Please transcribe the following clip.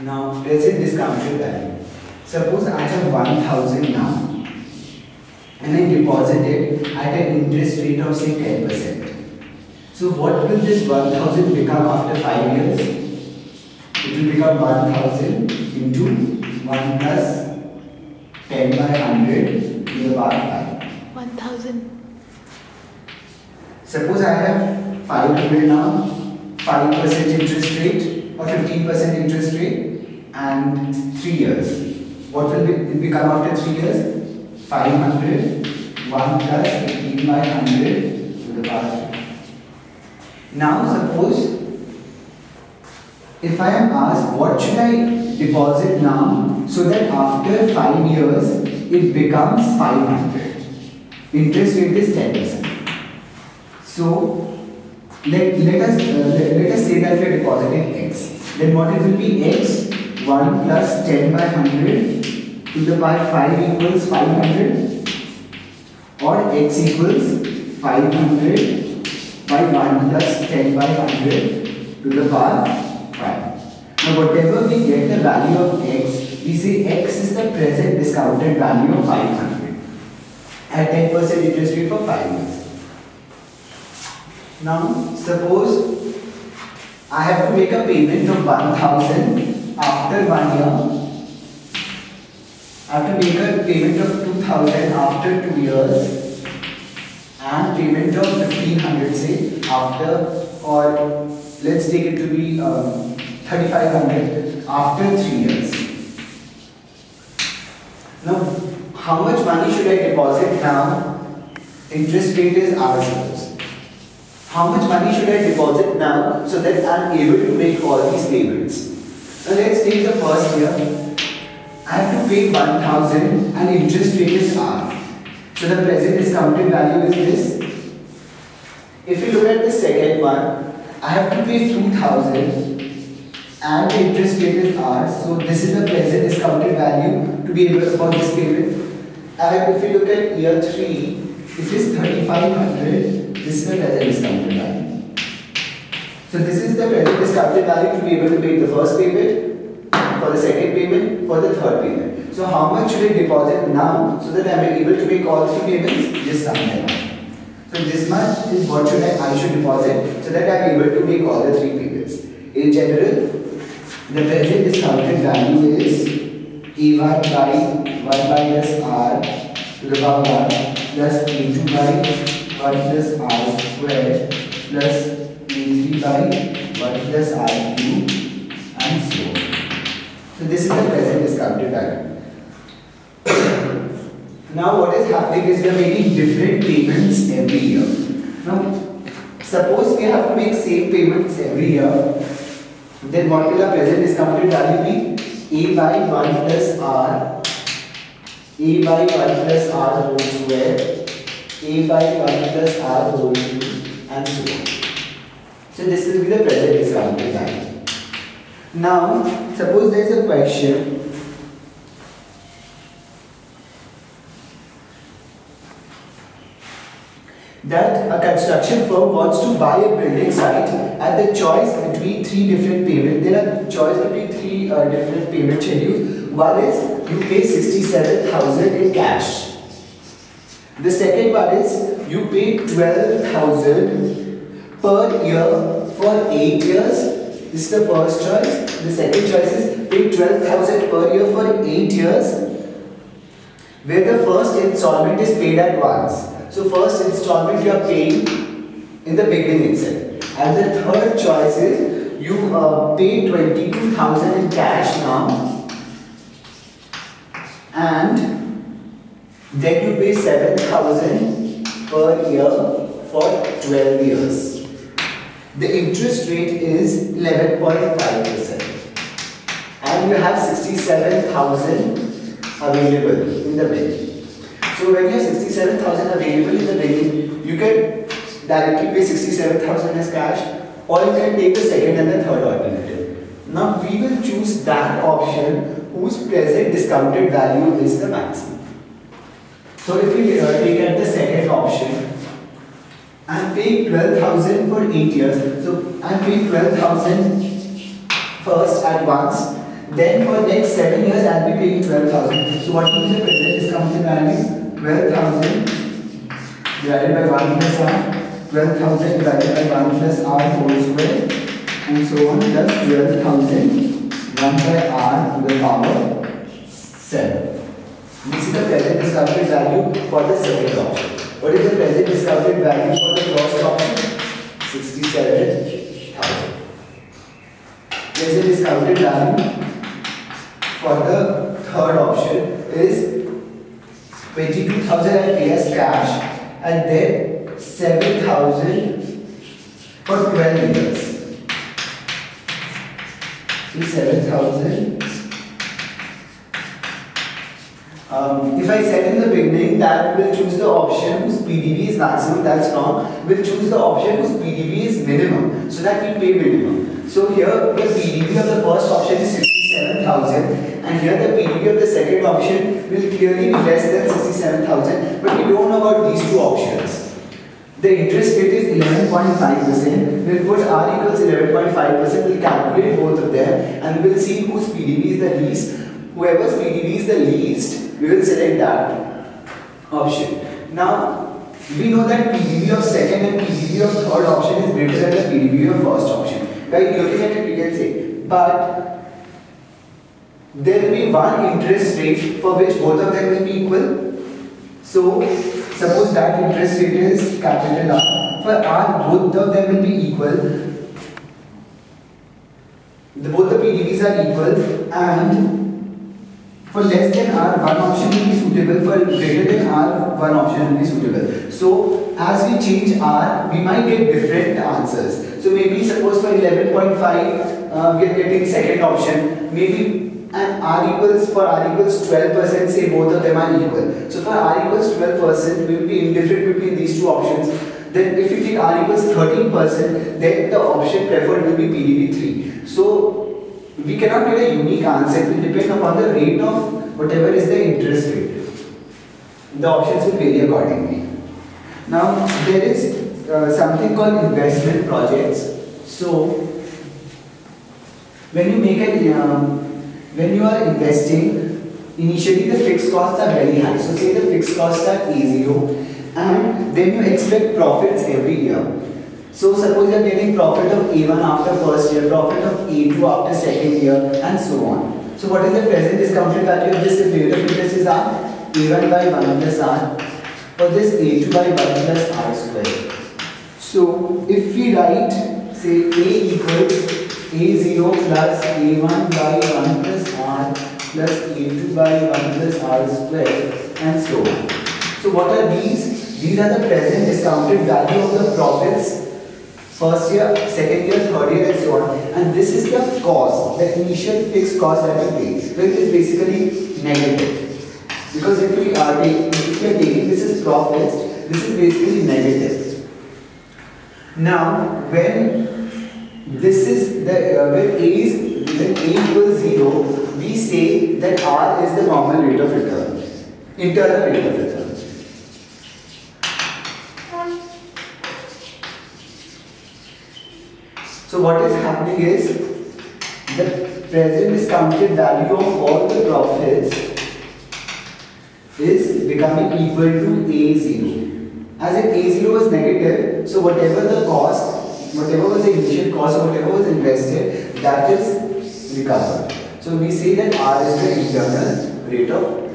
Now let's say discounted value. Suppose I have 1000 now and I deposited at an interest rate of say 10%. So what will this 1000 become after 5 years? It will become 1000 into 1 plus 10 by 100 to the power 5. 1000. Suppose I have 500 now, 5% interest rate or 15% interest rate and 3 years. What will it become after 3 years? 500, 1 plus 15 by 100 to the power 3. Now suppose if I am asked what should I deposit now so that after 5 years it becomes 500. Interest rate is 10%. So let us say that we are depositing x. Then what it will be? X 1 plus 10 by 100 to the power 5 equals 500, or x equals 500 by 1 plus 10 by 100 to the power 5. Now whatever we get the value of x, we say x is the present discounted value of 500 at 10% interest rate for 5 years. Now suppose I have to make a payment of 1000 after 1 year, I have to make a payment of 2000 after 2 years, and payment of 1500 say after, or let's take it to be 3500 after 3 years. Now how much money should I deposit now? Interest rate is R suppose. How much money should I deposit now so that I am able to make all these payments? So let's take the first year. I have to pay 1000 and interest rate is R. So the present discounted value is this. If you look at the second one, I have to pay 2000 and the interest rate is R. So this is the present discounted value to be able to afford this payment. And if you look at year 3, it is 3500. This is the present discounted value. So this is the present discounted value to be able to make the first payment, for the second payment, for the third payment. So how much should I deposit now so that I am able to make all three payments? This sum amount. So this much is what should I should deposit so that I am able to make all the three payments. In general, the present discounted value is A1 by 1 minus R to the power R plus A2 by 1 plus R square plus A3 by 1 plus R3 and so on. So this is the present discounted value. Now what is happening is we are making different payments every year. Now suppose we have to make same payments every year, then what will our present discounted value be? A by 1 plus R, A by 1 plus R whole square, A by 1 plus R whole cube and so on. So this will be the present discounted value. Now, suppose there is a question. That a construction firm wants to buy a building site at the choice between three different payments. There are choice between three different payment schedules. One is you pay 67,000 in cash. The second one is you pay 12,000 per year for 8 years. This is the first choice. The second choice is pay 12,000 per year for 8 years, where the first installment is paid at once. So first installment you are paying in the beginning itself. And the third choice is you pay 22,000 in cash now, and then you pay 7,000 per year for 12 years. The interest rate is 11.5% and you have 67,000 available in the bank. So when you have 67,000 available in the bank, you can directly pay 67,000 as cash, or you can take the second and the third alternative. Now we will choose that option whose present discounted value is the maximum. So if we take at the second option, I am paying 12,000 for 8 years. So I am paying 12,000 first at once, Then for the next 7 years I'll be paying 12,000. So what is the present? This comes in value 12,000 divided by 1 plus r, 12,000 divided by 1 plus r whole square, and so on, plus 12,000 1 by r to the power 7. This is the present discounted value for the second option. What is the present discounted value for the first option? 67,000. Present discounted value for the third option is 22,000 I pay as cash and then 7,000 for 12 years. So 7,000. If I said in the beginning that we'll choose the option whose PDV is maximum, that's wrong. We'll choose the option whose PDV is minimum, so that we pay minimum. So here the PDV of the first option is 67,000 and here the PDV of the second option will clearly be less than 67,000, but we don't know about these two options. The interest rate is 11.5%. We'll put R equals 11.5%, we'll calculate both of them and we'll see whose PDV is the least. Whoever's PDV is the least, we will select that option. Now, we know that PDV of second and PDV of third option is greater than the PDV of first option. By looking at it, we can say, but there will be one interest rate for which both of them will be equal. So, suppose that interest rate is capital R. For R, both of them will be equal. Both the PDVs are equal, and for less than R, one option will be suitable, for greater than R, one option will be suitable. So, as we change R, we might get different answers. So, maybe suppose for 11.5, we are getting second option. Maybe and for R equals 12%, say both of them are equal. So, for R equals 12%, we will be indifferent between these two options. Then, if we take R equals 13%, then the option preferred will be PDV 3. So, we cannot get a unique answer. It will depend upon the rate of whatever is the interest rate. The options will vary accordingly. Now there is something called investment projects. So when you make when you are investing, initially the fixed costs are very high. So say the fixed costs are A0, and then you expect profits every year. So suppose you are getting profit of A1 after first year, profit of A2 after second year, and so on. So what is the present discounted value of this? The rate of interest is R, A1 by 1 plus R, or this A2 by 1 plus R square. So if we write, say A equals A0 plus A1 by 1 plus R plus A2 by 1 plus R square, and so on. So what are these? These are the present discounted value of the profits first year, second year, third year, and so on. And this is the cost, the initial fixed cost that we pay, which is basically negative. Because if we are taking this as profits, this is basically negative. Now, when A equals 0, we say that R is the normal rate of return, internal rate of return. So what is happening is the present discounted value of all the profits is becoming equal to A0. As if A0 was negative, so whatever the cost, whatever was the initial cost, whatever was invested, that is recovered. So we say that R is the internal rate of